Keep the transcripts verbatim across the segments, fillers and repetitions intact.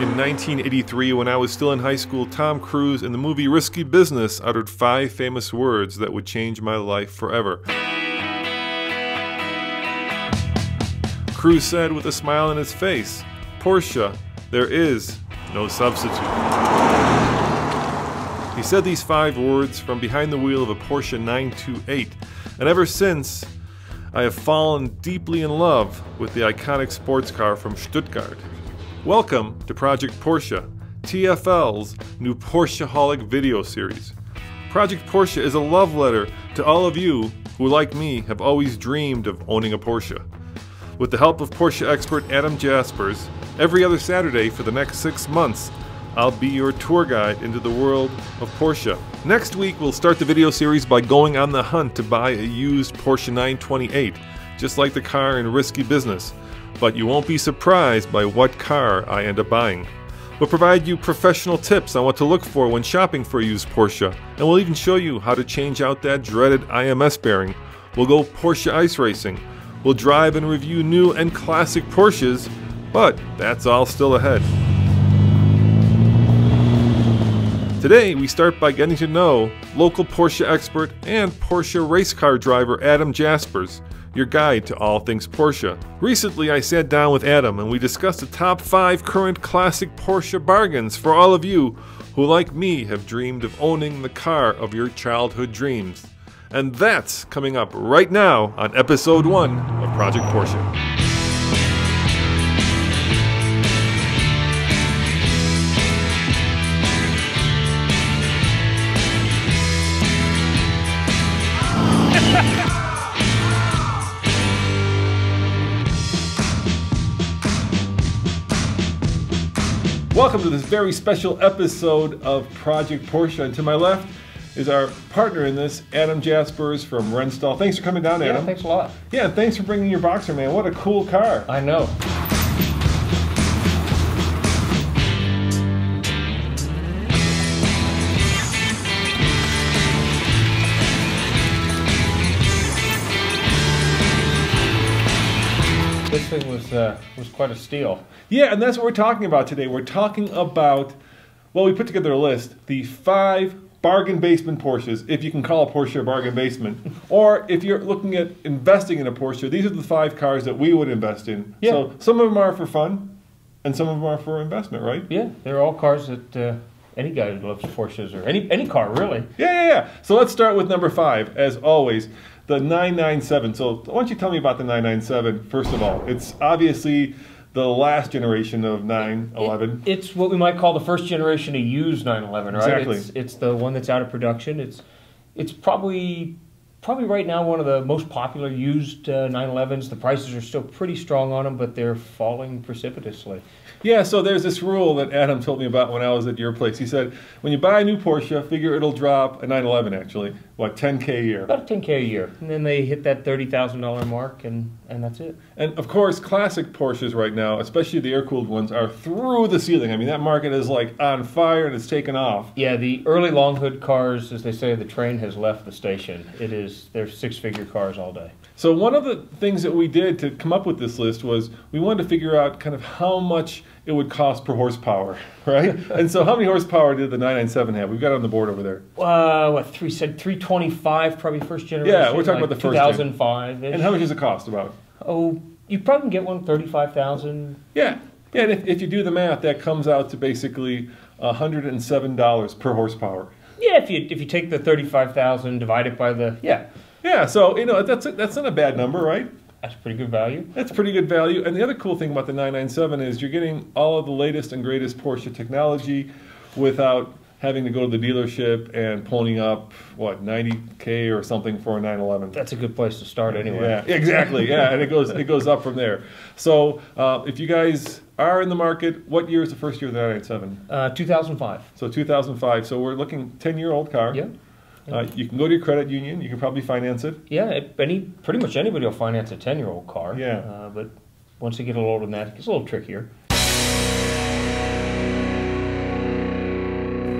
In nineteen eighty-three, when I was still in high school, Tom Cruise in the movie Risky Business uttered five famous words that would change my life forever. Cruise said with a smile on his face, "Porsche, there is no substitute." He said these five words from behind the wheel of a Porsche nine two eight, and ever since, I have fallen deeply in love with the iconic sports car from Stuttgart. Welcome to Project Porsche, T F L's new Porsche-holic video series. Project Porsche is a love letter to all of you who, like me, have always dreamed of owning a Porsche. With the help of Porsche expert Adam Jaspers, every other Saturday for the next six months, I'll be your tour guide into the world of Porsche. Next week, we'll start the video series by going on the hunt to buy a used Porsche nine twenty-eight, just like the car in Risky Business. But you won't be surprised by what car I end up buying. We'll provide you professional tips on what to look for when shopping for a used Porsche, and we'll even show you how to change out that dreaded I M S bearing. We'll go Porsche ice racing. We'll drive and review new and classic Porsches, but that's all still ahead. Today we start by getting to know local Porsche expert and Porsche race car driver Adam Jaspers, your guide to all things Porsche. Recently I sat down with Adam and we discussed the top five current classic Porsche bargains for all of you who, like me, have dreamed of owning the car of your childhood dreams. And that's coming up right now on episode one of Project Porsche. Welcome to this very special episode of Project Porsche, and to my left is our partner in this, Adam Jaspers from Renstall. Thanks for coming down, Adam. Yeah, thanks a lot. Yeah, and thanks for bringing your Boxer, man. What a cool car. I know. This thing was uh, was quite a steal. Yeah, and that's what we're talking about today. We're talking about, well, we put together a list, the five bargain basement Porsches, if you can call a Porsche a bargain basement. Or if you're looking at investing in a Porsche, these are the five cars that we would invest in. Yeah. So some of them are for fun, and some of them are for investment, right? Yeah, they're all cars that uh, any guy who loves Porsches, or any, any car, really. Yeah, yeah, yeah. So let's start with number five, as always. The nine nine seven. So why don't you tell me about the nine nine seven, first of all. It's obviously the last generation of nine eleven. It, it's what we might call the first generation to use nine eleven, right? Exactly. It's, it's the one that's out of production. It's it's probably probably right now one of the most popular used uh, nine elevens. The prices are still pretty strong on them, but they're falling precipitously. Yeah, so there's this rule that Adam told me about when I was at your place. He said, when you buy a new Porsche, figure it'll drop, a nine eleven actually, what, ten K a year? About ten K a year. And then they hit that thirty thousand dollar mark, and, and that's it. And of course, classic Porsches right now, especially the air-cooled ones, are through the ceiling. I mean, that market is like on fire and it's taken off. Yeah, the early long hood cars, as they say, the train has left the station. It is, they're six-figure cars all day. So one of the things that we did to come up with this list was we wanted to figure out kind of how much it would cost per horsepower, right? And so how many horsepower did the nine nine seven have? We've got it on the board over there. Uh, what, three, said three twenty-five, probably first generation. Yeah, we're talking like about the first generation. two thousand five-ish. And how much does it cost about? Oh, you probably can get one thirty-five thousand. Yeah, yeah, and if, if you do the math, that comes out to basically one hundred and seven dollars per horsepower. Yeah, if you, if you take the thirty-five thousand, divide it by the, yeah. Yeah, so you know that's that's not a bad number, right? That's pretty good value. That's pretty good value. And the other cool thing about the nine nine seven is you're getting all of the latest and greatest Porsche technology without having to go to the dealership and ponying up, what, ninety K or something for a nine eleven. That's a good place to start anyway. Yeah, exactly. Yeah, and it goes it goes up from there. So uh, if you guys are in the market, what year is the first year of the nine nine seven? Uh, two thousand five. So two thousand five. So we're looking ten-year-old car. Yeah. Uh, you can go to your credit union. You can probably finance it. Yeah, any pretty much anybody will finance a ten-year-old car. Yeah. Uh, but once you get a little older than that, it gets a little trickier.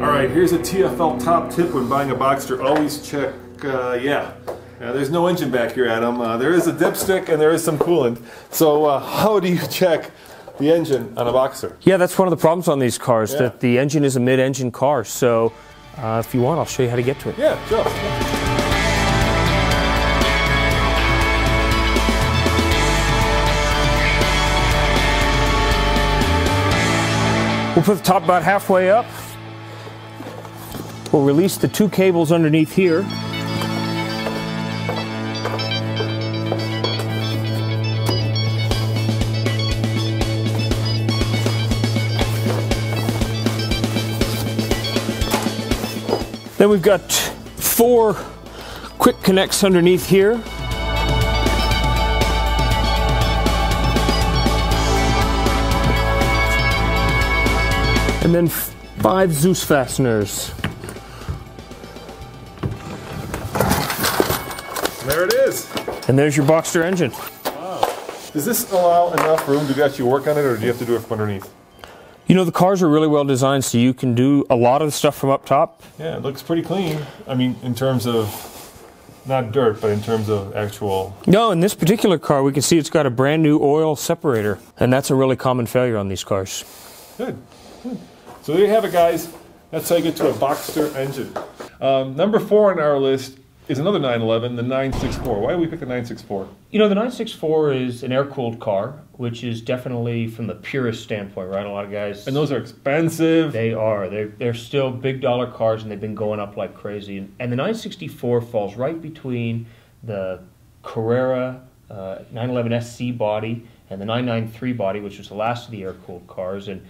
All right, here's a T F L top tip when buying a Boxster. Always check, uh, yeah, Uh, there's no engine back here, Adam. Uh, there is a dipstick and there is some coolant. So uh, how do you check the engine on a Boxer? Yeah, that's one of the problems on these cars, yeah. that the engine is a mid-engine car. So uh, if you want, I'll show you how to get to it. Yeah, sure. Yeah. We'll put the top about halfway up. We'll release the two cables underneath here. Then we've got four quick connects underneath here. And then five Zeus fasteners. There it is. And there's your Boxster engine. Wow. Does this allow enough room to actually work on it, or do you have to do it from underneath? You know, the cars are really well designed, so you can do a lot of the stuff from up top. Yeah, it looks pretty clean. I mean, in terms of, not dirt, but in terms of actual... No, in this particular car, we can see it's got a brand new oil separator. And that's a really common failure on these cars. Good, good. So there you have it, guys. That's how you get to a Boxster engine. Um, number four on our list is another nine eleven, the nine sixty-four. Why did we pick the nine sixty-four? You know, the nine sixty-four is an air-cooled car, which is definitely from the purist standpoint, right? A lot of guys... And those are expensive. They are. They're, they're still big-dollar cars, and they've been going up like crazy. And, and the nine sixty-four falls right between the Carrera uh, nine eleven S C body and the nine ninety-three body, which was the last of the air-cooled cars. And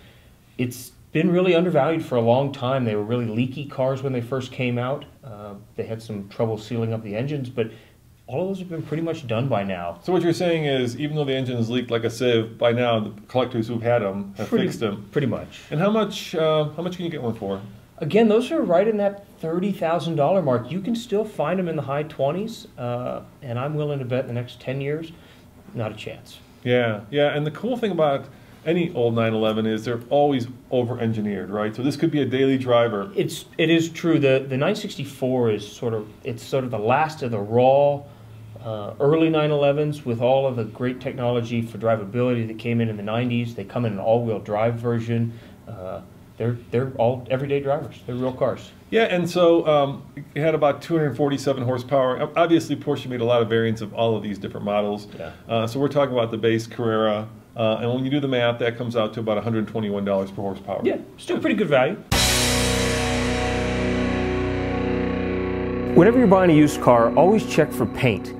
it's... been really undervalued for a long time. They were really leaky cars when they first came out. Uh, they had some trouble sealing up the engines, but all of those have been pretty much done by now. So what you're saying is, even though the engines leaked like a sieve, by now the collectors who've had them have pretty, fixed them. Pretty much. And how much, uh, how much can you get one for? Again, those are right in that thirty thousand dollar mark. You can still find them in the high twenties, uh, and I'm willing to bet in the next ten years, not a chance. Yeah, yeah, and the cool thing about any old nine eleven is they're always over-engineered, right? So this could be a daily driver. It's it is true. The the nine sixty-four is sort of it's sort of the last of the raw uh, early nine elevens with all of the great technology for drivability that came in in the nineties. They come in an all-wheel drive version. Uh, they're they're all everyday drivers. They're real cars. Yeah, and so um, it had about two hundred forty-seven horsepower. Obviously, Porsche made a lot of variants of all of these different models. Yeah. Uh, so we're talking about the base Carrera. Uh, and when you do the math, that comes out to about one hundred twenty-one dollars per horsepower. Yeah, still pretty good value. Whenever you're buying a used car, always check for paint.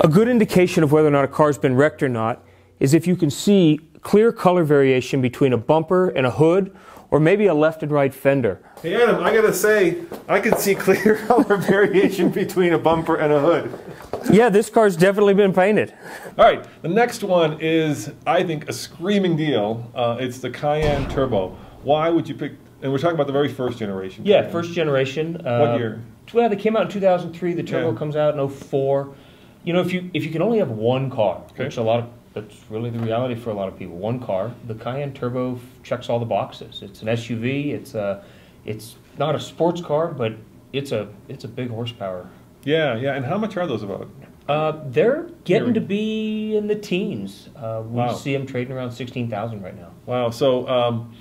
A good indication of whether or not a car's been wrecked or not is if you can see clear color variation between a bumper and a hood, or maybe a left and right fender. Hey Adam, I gotta say, I can see clear color variation between a bumper and a hood. Yeah, this car's definitely been painted. All right, the next one is, I think, a screaming deal. Uh, it's the Cayenne Turbo. Why would you pick, and we're talking about the very first generation. Yeah, Cayenne. First generation. Uh, what year? Well, they came out in two thousand three, the Turbo yeah. comes out in oh four. You know, if you, if you can only have one car, okay. which a lot of That's really the reality for a lot of people. One car, the Cayenne Turbo checks all the boxes. It's an S U V. It's a, it's not a sports car, but it's a, it's a big horsepower. Yeah, yeah. And how much are those about? Uh, they're getting to be in the teens. Uh, we wow. see them trading around sixteen thousand right now. Wow. So, um,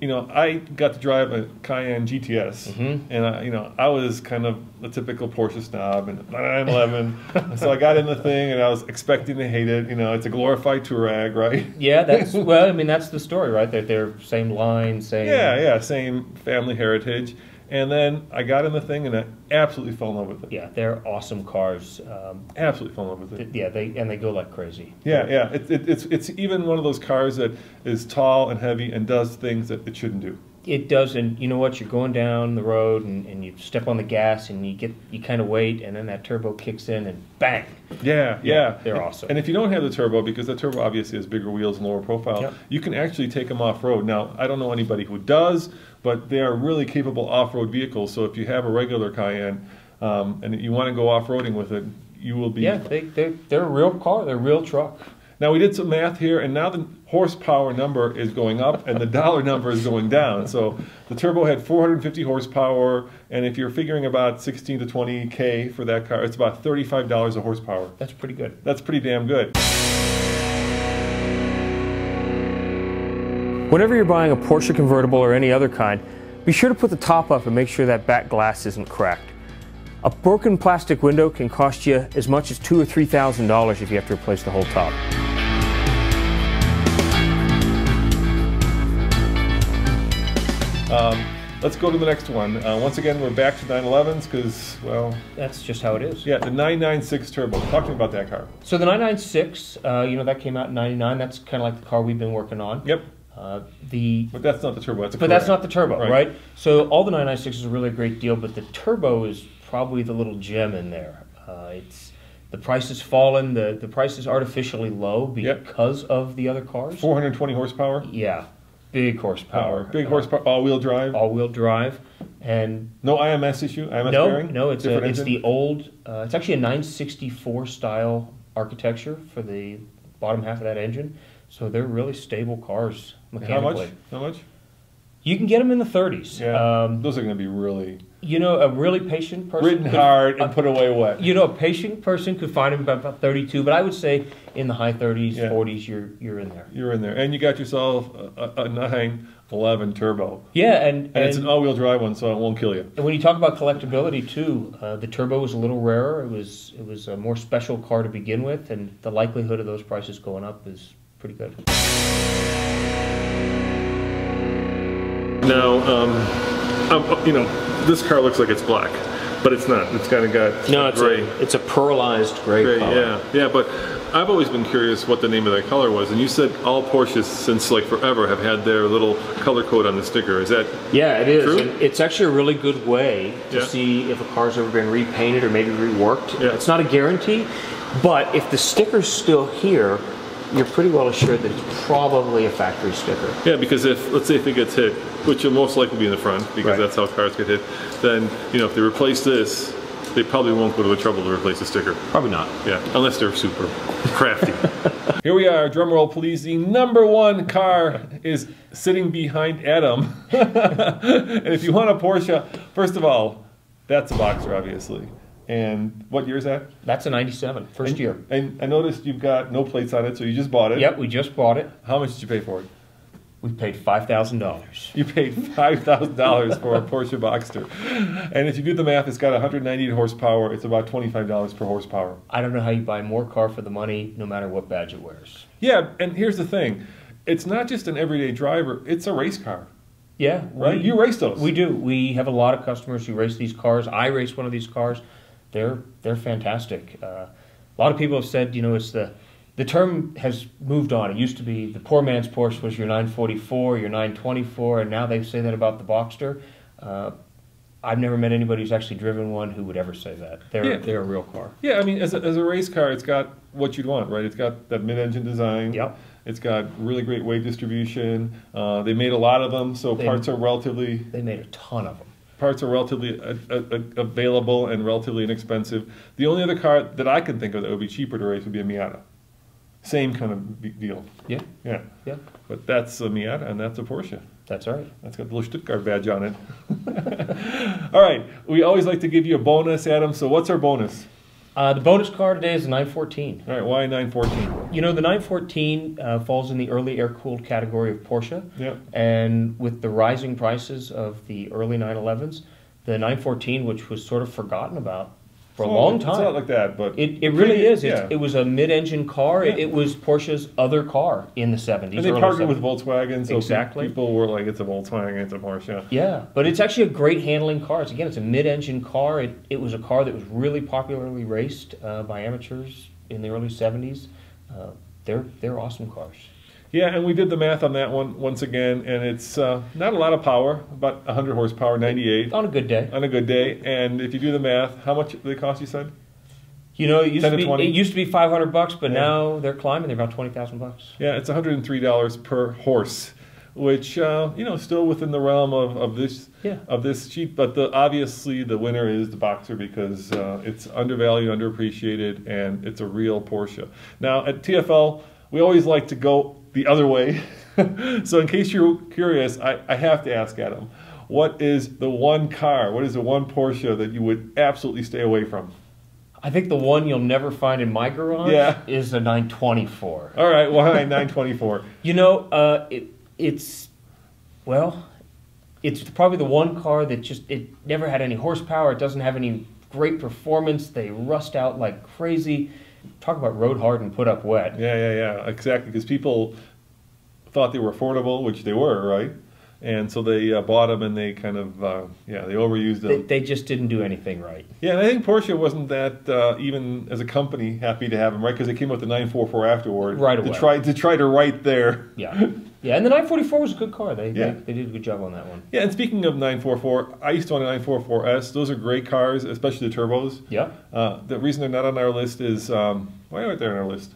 you know, I got to drive a Cayenne G T S, mm-hmm. and I, you know, I was kind of a typical Porsche snob, and nine eleven. So I got in the thing, and I was expecting to hate it. You know, it's a glorified Touareg, right? Yeah, that's well. I mean, that's the story, right? That they're same line, same. Yeah, yeah, same family heritage. And then I got in the thing, and I absolutely fell in love with it. Yeah, they're awesome cars. Um, absolutely fell in love with it. Th yeah, they and they go like crazy. Yeah, yeah. It, it, it's it's even one of those cars that is tall and heavy and does things that it shouldn't do. It does, and you know what? You're going down the road, and, and you step on the gas, and you get you kind of wait, and then that turbo kicks in, and bang. Yeah, yeah. yeah. They're awesome. And if you don't have the turbo, because the turbo obviously has bigger wheels and lower profile, yep. you can actually take them off road. Now, I don't know anybody who does. But they are really capable off-road vehicles, so if you have a regular Cayenne um, and you want to go off-roading with it, you will be... Yeah, they, they, they're a real car, they're a real truck. Now we did some math here, and now the horsepower number is going up and the dollar number is going down. So the turbo had four hundred fifty horsepower, and if you're figuring about sixteen to twenty K for that car, it's about thirty-five dollars a horsepower. That's pretty good. That's pretty damn good. Whenever you're buying a Porsche convertible or any other kind, be sure to put the top up and make sure that back glass isn't cracked. A broken plastic window can cost you as much as two or three thousand dollars if you have to replace the whole top. Um, let's go to the next one. Uh, once again, we're back to nine elevens because, well, that's just how it is. Yeah, the nine ninety-six turbo. Talk to me about that car. So the nine ninety-six, uh, you know, that came out in ninety-nine. That's kind of like the car we've been working on. Yep. Uh, the, but that's not the turbo. That's but Touareg. That's not the turbo, right. right? So all the nine ninety-six is a really great deal, but the turbo is probably the little gem in there. Uh, it's the price has fallen. The the price is artificially low because yep. of the other cars. four hundred twenty horsepower. Yeah, big horsepower. Power. Big uh, horsepower. All-wheel drive. All-wheel drive, and no I M S issue. I M S no, bearing. No, it's a, it's the old. Uh, it's actually a nine sixty-four style architecture for the bottom half of that engine. So they're really stable cars mechanically. And how much? How much? You can get them in the thirties. Yeah, um, those are going to be really. You know, a really patient person. Ridden could, hard and uh, put away wet. You know, a patient person could find them about, about thirty-two, but I would say in the high thirties, yeah. forties, you're you're in there. You're in there, and you got yourself a, a nine eleven turbo. Yeah, and, and, and it's an all-wheel drive one, so it won't kill you. And when you talk about collectability too, uh, the turbo was a little rarer. It was it was a more special car to begin with, and the likelihood of those prices going up is pretty good. Now, um, you know, this car looks like it's black, but it's not. It's kind of got no, it's gray. A, it's a pearlized gray, gray color. Yeah, yeah. But I've always been curious what the name of that color was. And you said all Porsches since like forever have had their little color code on the sticker. Is that yeah, it is. True? And it's actually a really good way to yeah. see if a car's ever been repainted or maybe reworked. Yeah. It's not a guarantee, but if the sticker's still here, you're pretty well assured that it's probably a factory sticker. Yeah, because if, let's say if it gets hit, which will most likely be in the front, because right. that's how cars get hit, then, you know, if they replace this, they probably won't go to the trouble to replace the sticker. Probably not. Yeah, unless they're super crafty. Here we are, drum roll please, the number one car is sitting behind Adam. And if you want a Porsche, first of all, that's a Boxer, obviously. And what year is that? That's a ninety-seven, first and, year. And I noticed you've got no plates on it, so you just bought it. Yep, we just bought it. How much did you pay for it? We paid five thousand dollars. You paid five thousand dollars for a Porsche Boxster. And if you do the math, it's got one hundred ninety-eight horsepower. It's about twenty-five dollars per horsepower. I don't know how you buy more car for the money, no matter what badge it wears. Yeah, and here's the thing. It's not just an everyday driver. It's a race car. Yeah. Right? We, you race those. We do. We have a lot of customers who race these cars. I race one of these cars. They're they're fantastic. Uh, a lot of people have said, you know, it's the the term has moved on. It used to be the poor man's Porsche was your nine forty-four, your nine twenty-four, and now they say that about the Boxster. Uh, I've never met anybody who's actually driven one who would ever say that. They're yeah. they're a real car. Yeah, I mean, as a, as a race car, it's got what you'd want, right? It's got that mid-engine design. Yep. It's got really great weight distribution. Uh, they made a lot of them, so they, parts are relatively. They made a ton of them. Parts are relatively uh, uh, available and relatively inexpensive. The only other car that I can think of that would be cheaper to race would be a Miata. Same kind of deal. Yeah. Yeah. Yeah. But that's a Miata and that's a Porsche. That's right. That's got the little Stuttgart badge on it. All right. We always like to give you a bonus, Adam. So what's our bonus? Uh, the bonus car today is a nine fourteen. All right. Why nine fourteen? You know, the nine fourteen uh, falls in the early air-cooled category of Porsche. Yeah. And with the rising prices of the early nine elevens, the nine fourteen, which was sort of forgotten about for oh, a long time. It's not like that, but... It, it really it, is. Yeah. It's, it was a mid-engine car. Yeah. It, it was Porsche's other car in the seventies. And they partnered with Volkswagen, so exactly. people were like, it's a Volkswagen, it's a Porsche. Yeah, but it's actually a great handling car. It's, again, it's a mid-engine car. It, it was a car that was really popularly raced uh, by amateurs in the early seventies. Uh, they're, they're awesome cars. Yeah, and we did the math on that one once again, and it's uh, not a lot of power, about one hundred horsepower, ninety-eight. On a good day. On a good day, and if you do the math, how much did they cost, you said? You know, it used, to be, it used to be five hundred bucks, but yeah. now they're climbing, they're about twenty thousand bucks. Yeah, it's one hundred three dollars per horse, which, uh, you know, still within the realm of, of this yeah. of this sheet, but the, obviously the winner is the Boxer because uh, it's undervalued, underappreciated, and it's a real Porsche. Now, at T F L, we always like to go the other way. So in case you're curious, I, I have to ask Adam, what is the one car, what is the one Porsche that you would absolutely stay away from? I think the one you'll never find in my garage yeah. is a nine twenty-four. All right, why well, nine twenty-four? You know, uh, it, it's, well, it's probably the one car that just, it never had any horsepower. It doesn't have any great performance. They rust out like crazy. Talk about road hard and put up wet. Yeah, yeah, yeah, exactly, because people thought they were affordable, which they were, right? And so they uh, bought them, and they kind of, uh, yeah, they overused them. They, they just didn't do anything right. Yeah, and I think Porsche wasn't that, uh, even as a company, happy to have them, right? Because they came up with the nine forty-four afterward. Right away. To try to, try to right there. Yeah. Yeah, and the nine forty-four was a good car. They, yeah. they, they did a good job on that one. Yeah, and speaking of nine forty-four, I used to own a nine forty-four S. Those are great cars, especially the turbos. Yeah. Uh, the reason they're not on our list is, um, why aren't they on our list?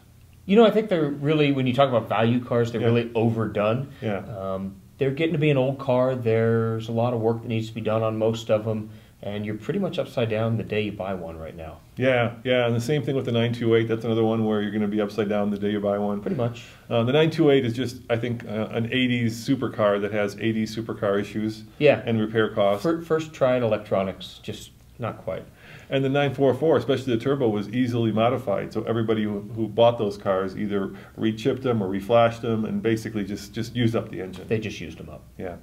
You know, I think they're really, when you talk about value cars, they're yeah. really overdone. Yeah. Um, They're getting to be an old car. There's a lot of work that needs to be done on most of them, and you're pretty much upside down the day you buy one right now. Yeah, yeah, and the same thing with the nine twenty-eight. That's another one where you're going to be upside down the day you buy one. Pretty much. Uh, the nine twenty-eight is just, I think, uh, an eighties supercar that has eighties supercar issues yeah. and repair costs. First try at electronics, just not quite. And the nine forty-four, especially the turbo, was easily modified. So everybody who, who bought those cars either re-chipped them or reflashed them and basically just, just used up the engine. They just used them up. Yeah.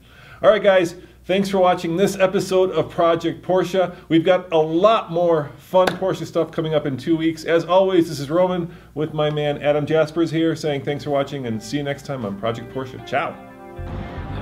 All right, guys. Thanks for watching this episode of Project Porsche. We've got a lot more fun Porsche stuff coming up in two weeks. As always, this is Roman with my man Adam Jaspers here saying thanks for watching and see you next time on Project Porsche. Ciao.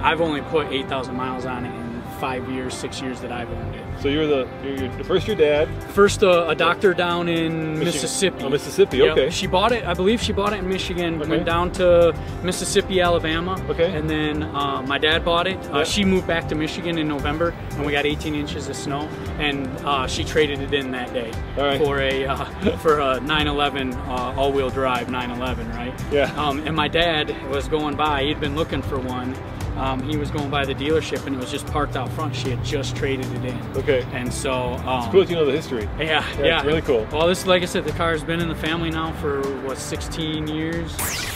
I've only put eight thousand miles on it. Five years, six years that I've owned it. So you're the you're, you're, first your dad. First a, a doctor down in Michigan. Mississippi. Oh, Mississippi. Yep. Okay. She bought it. I believe she bought it in Michigan. Okay. Went down to Mississippi, Alabama. Okay. And then uh, my dad bought it. Uh, yep. She moved back to Michigan in November, and we got eighteen inches of snow, and uh, she traded it in that day all right. for a uh, for a nine eleven uh, all-wheel drive nine eleven, right? Yeah. Um, and my dad was going by. He'd been looking for one. Um, he was going by the dealership and it was just parked out front. She had just traded it in. Okay. And so. Um, it's cool that you know the history. Yeah, yeah. yeah. It's really cool. Well, this, like I said, the car's been in the family now for, what, sixteen years?